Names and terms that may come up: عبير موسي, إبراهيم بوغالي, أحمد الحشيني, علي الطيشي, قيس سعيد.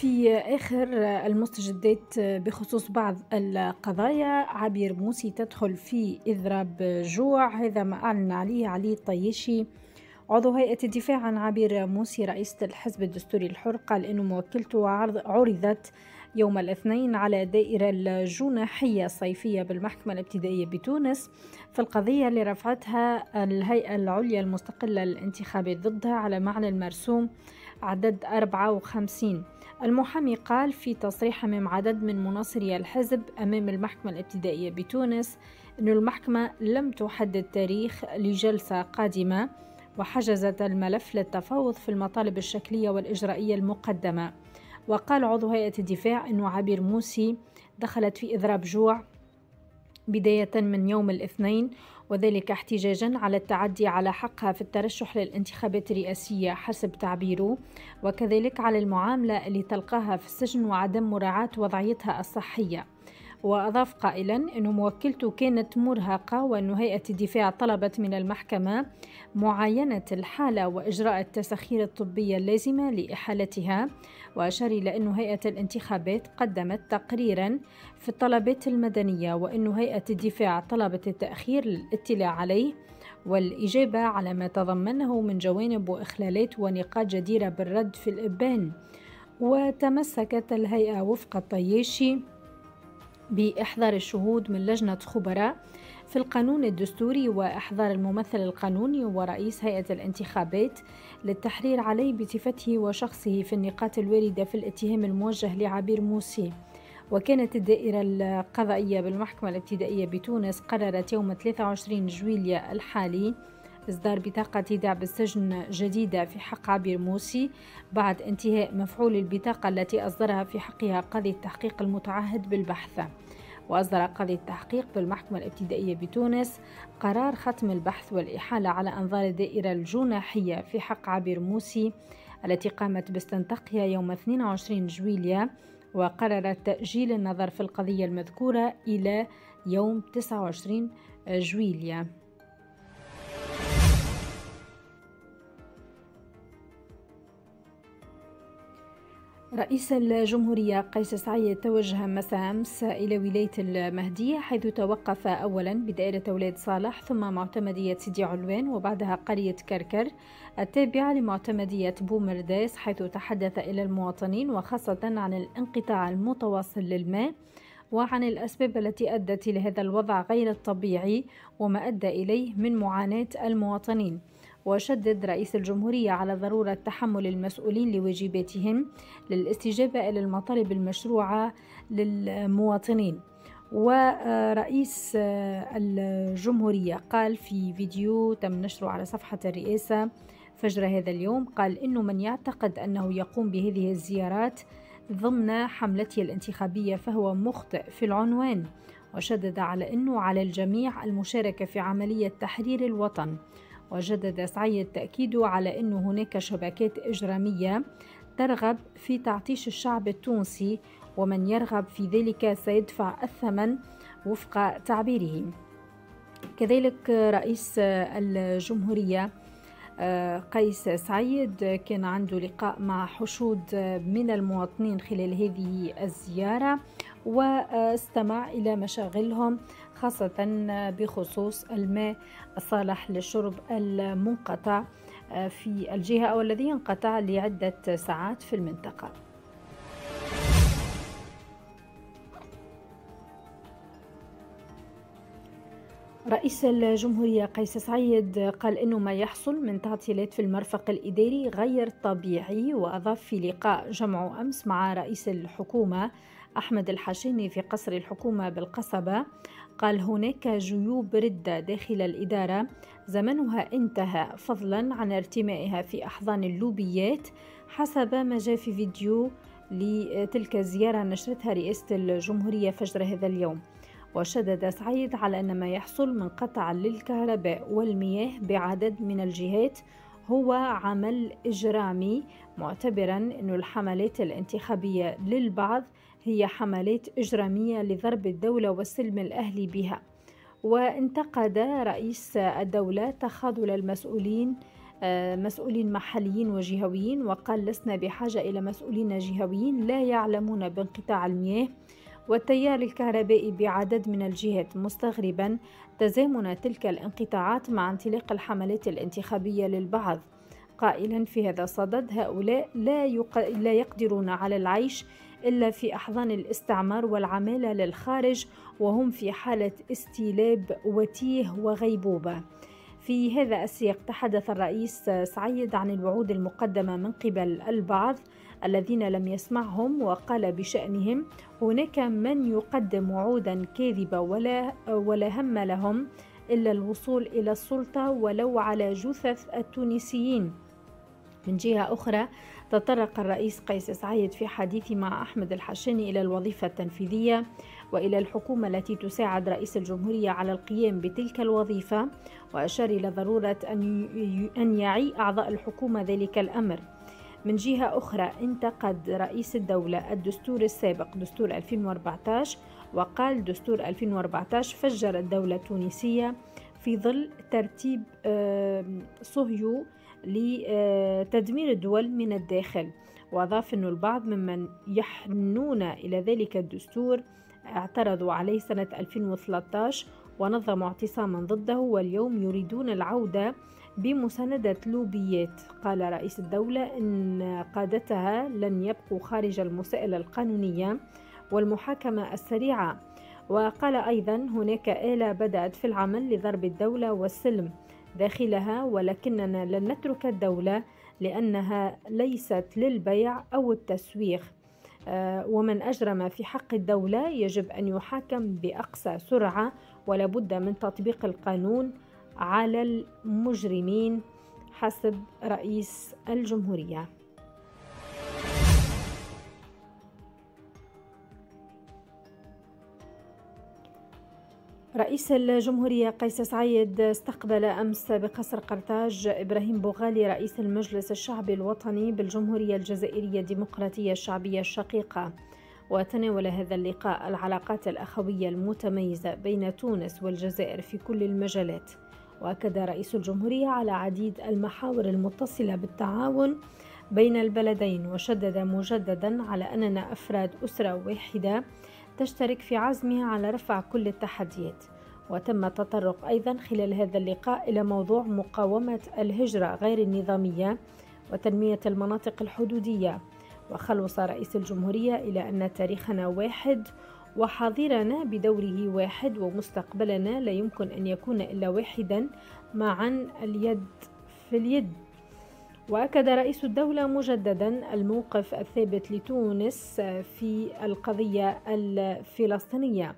في آخر المستجدات بخصوص بعض القضايا، عبير موسي تدخل في إضراب جوع، هذا ما أعلن عليه علي الطيشي عضو هيئة الدفاع عن عبير موسي رئيسة الحزب الدستوري الحر، قال إنه موكلته عرضت يوم الاثنين على دائرة الجناحية الصيفية بالمحكمة الابتدائية بتونس في القضية اللي رفعتها الهيئة العليا المستقلة للانتخابات ضدها على معنى المرسوم عدد 54. المحامي قال في تصريح أمام عدد من مناصري الحزب أمام المحكمة الابتدائية بتونس أن المحكمة لم تحدد تاريخ لجلسة قادمة وحجزت الملف للتفاوض في المطالب الشكلية والإجرائية المقدمة. وقال عضو هيئة الدفاع أن عبير موسي دخلت في إضراب جوع بداية من يوم الاثنين، وذلك احتجاجا على التعدي على حقها في الترشح للانتخابات الرئاسية حسب تعبيره، وكذلك على المعاملة اللي تلقاها في السجن وعدم مراعاة وضعيتها الصحية. وأضاف قائلا أن موكلته كانت مرهقة، وأن هيئة الدفاع طلبت من المحكمة معاينة الحالة وإجراء التسخير الطبية اللازمة لإحالتها، وأشار إلى أن هيئة الانتخابات قدمت تقريرا في الطلبات المدنية، وأن هيئة الدفاع طلبت التأخير للاطلاع عليه والإجابة على ما تضمنه من جوانب وإخلالات ونقاط جديرة بالرد في الإبان. وتمسكت الهيئة وفق الطيشي بإحضار الشهود من لجنة خبراء في القانون الدستوري وإحضار الممثل القانوني ورئيس هيئة الانتخابات للتحرير عليه بصفته وشخصه في النقاط الواردة في الاتهام الموجه لعبير موسي. وكانت الدائرة القضائية بالمحكمة الابتدائية بتونس قررت يوم 23 جويلية الحالي إصدار بطاقة دعم السجن جديدة في حق عبير موسي بعد انتهاء مفعول البطاقة التي أصدرها في حقها قاضي التحقيق المتعهد بالبحث. وأصدر قاضي التحقيق بالمحكمة الابتدائية بتونس قرار ختم البحث والإحالة على أنظار الدائرة الجناحية في حق عبير موسي التي قامت باستنطاقها يوم 22 جويلية، وقررت تأجيل النظر في القضية المذكورة إلى يوم 29 جويلية. رئيس الجمهورية قيس سعيد توجه مساء أمس إلى ولاية المهدية، حيث توقف أولا بدائرة أولاد صالح، ثم معتمدية سيدي علوان، وبعدها قرية كركر التابعة لمعتمدية بومرداس، حيث تحدث إلى المواطنين وخاصة عن الانقطاع المتواصل للماء وعن الأسباب التي أدت إلى هذا الوضع غير الطبيعي وما أدى إليه من معاناة المواطنين. وشدد رئيس الجمهورية على ضرورة تحمل المسؤولين لواجباتهم للاستجابة إلى المطالب المشروعة للمواطنين. ورئيس الجمهورية قال في فيديو تم نشره على صفحة الرئاسة فجر هذا اليوم، قال إنه من يعتقد أنه يقوم بهذه الزيارات ضمن حملته الانتخابية فهو مخطئ في العنوان. وشدد على إنه على الجميع المشاركة في عملية تحرير الوطن. وجدد سعيد تأكيده على أن هناك شبكات إجرامية ترغب في تعطيش الشعب التونسي، ومن يرغب في ذلك سيدفع الثمن وفق تعبيره. كذلك رئيس الجمهورية قيس سعيد كان عنده لقاء مع حشود من المواطنين خلال هذه الزيارة، واستمع إلى مشاغلهم خاصة بخصوص الماء الصالح للشرب المنقطع في الجهة أو الذي انقطع لعدة ساعات في المنطقة. رئيس الجمهورية قيس سعيد قال إنه ما يحصل من تعطيلات في المرفق الإداري غير طبيعي. وأضاف في لقاء جمعه أمس مع رئيس الحكومة أحمد الحشيني في قصر الحكومة بالقصبة، قال هناك جيوب ردة داخل الإدارة زمنها انتهى، فضلا عن ارتمائها في أحضان اللوبيات، حسب ما جاء في فيديو لتلك الزيارة نشرتها رئاسة الجمهورية فجر هذا اليوم. وشدد سعيد على أن ما يحصل من قطع للكهرباء والمياه بعدد من الجهات هو عمل إجرامي، معتبرا أن الحملات الانتخابية للبعض هي حملات إجرامية لضرب الدولة والسلم الأهلي بها. وانتقد رئيس الدولة تخاذل المسؤولين مسؤولين محليين وجهويين، وقال لسنا بحاجة إلى مسؤولين جهويين لا يعلمون بانقطاع المياه والتيار الكهربائي بعدد من الجهات، مستغربا تزامن تلك الانقطاعات مع انطلاق الحملات الانتخابية للبعض، قائلا في هذا الصدد: هؤلاء لا يقدرون على العيش إلا في أحضان الاستعمار والعمالة للخارج، وهم في حالة استيلاب وتيه وغيبوبة. في هذا السياق تحدث الرئيس سعيد عن الوعود المقدمة من قبل البعض الذين لم يسمعهم، وقال بشأنهم: هناك من يقدم وعودا كاذبة ولا هم لهم إلا الوصول إلى السلطة ولو على جثث التونسيين. من جهة أخرى تطرق الرئيس قيس سعيد في حديثه مع أحمد الحشيني إلى الوظيفة التنفيذية وإلى الحكومة التي تساعد رئيس الجمهورية على القيام بتلك الوظيفة، وأشار إلى ضرورة أن يعي أعضاء الحكومة ذلك الأمر. من جهة أخرى انتقد رئيس الدولة الدستور السابق دستور 2014، وقال: دستور 2014 فجر الدولة التونسية في ظل ترتيب صهيو لتدمير الدول من الداخل. وأضاف أن البعض ممن يحنون إلى ذلك الدستور اعترضوا عليه سنة 2013 ونظموا اعتصاما ضده، واليوم يريدون العودة بمساندة لوبيات. قال رئيس الدولة إن قادتها لن يبقوا خارج المسائل القانونية والمحاكمة السريعة. وقال أيضا: هناك آلة بدأت في العمل لضرب الدولة والسلم داخلها، ولكننا لن نترك الدولة لأنها ليست للبيع أو التسويق، ومن أجرم في حق الدولة يجب أن يحاكم بأقصى سرعة، ولابد من تطبيق القانون على المجرمين، حسب رئيس الجمهورية. رئيس الجمهورية قيس سعيد استقبل أمس بقصر قرطاج إبراهيم بوغالي رئيس المجلس الشعبي الوطني بالجمهورية الجزائرية الديمقراطية الشعبية الشقيقة، وتناول هذا اللقاء العلاقات الأخوية المتميزة بين تونس والجزائر في كل المجالات. وأكد رئيس الجمهورية على عديد المحاور المتصلة بالتعاون بين البلدين، وشدد مجددا على أننا أفراد أسرة واحدة تشترك في عزمها على رفع كل التحديات. وتم التطرق أيضا خلال هذا اللقاء إلى موضوع مقاومة الهجرة غير النظامية وتنمية المناطق الحدودية. وخلص رئيس الجمهورية إلى أن تاريخنا واحد وحاضرنا بدوره واحد، ومستقبلنا لا يمكن أن يكون إلا واحدا معا اليد في اليد. وأكد رئيس الدولة مجددا الموقف الثابت لتونس في القضية الفلسطينية.